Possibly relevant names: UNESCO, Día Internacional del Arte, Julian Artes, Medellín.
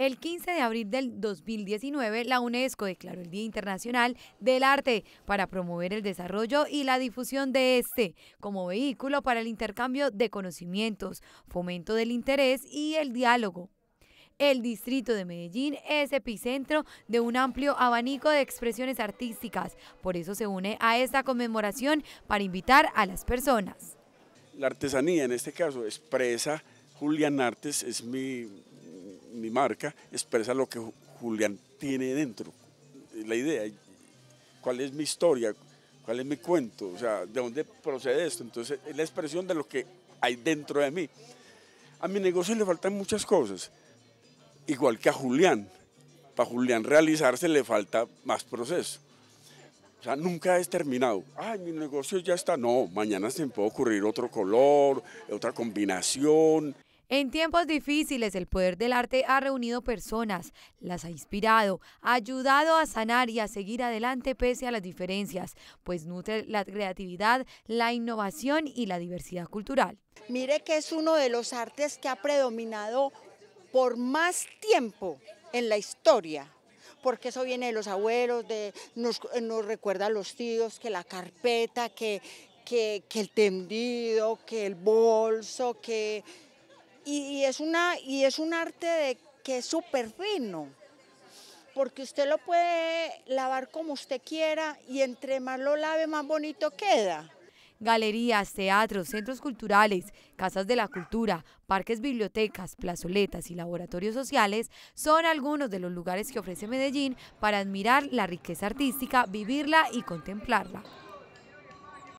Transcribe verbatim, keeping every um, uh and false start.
El quince de abril del dos mil diecinueve, la UNESCO declaró el Día Internacional del Arte para promover el desarrollo y la difusión de este como vehículo para el intercambio de conocimientos, fomento del interés y el diálogo. El distrito de Medellín es epicentro de un amplio abanico de expresiones artísticas, por eso se une a esta conmemoración para invitar a las personas. La artesanía, en este caso, expresa, Julian Artes es mi, mi marca, expresa lo que Julian tiene dentro, la idea, cuál es mi historia, cuál es mi cuento, o sea, de dónde procede esto, entonces es la expresión de lo que hay dentro de mí. A mi negocio le faltan muchas cosas. Igual que a Julián, para Julián realizarse le falta más proceso, o sea, nunca es terminado, ay, mi negocio ya está, no, mañana se me puede ocurrir otro color, otra combinación. En tiempos difíciles, el poder del arte ha reunido personas, las ha inspirado, ha ayudado a sanar y a seguir adelante pese a las diferencias, pues nutre la creatividad, la innovación y la diversidad cultural. Mire que es uno de los artes que ha predominado por más tiempo en la historia, porque eso viene de los abuelos, de, nos, nos recuerda a los tíos que la carpeta, que, que, que el tendido, que el bolso, que, y, y, es una, y es un arte de, que es súper fino, porque usted lo puede lavar como usted quiera y entre más lo lave más bonito queda. Galerías, teatros, centros culturales, casas de la cultura, parques, bibliotecas, plazoletas y laboratorios sociales son algunos de los lugares que ofrece Medellín para admirar la riqueza artística, vivirla y contemplarla.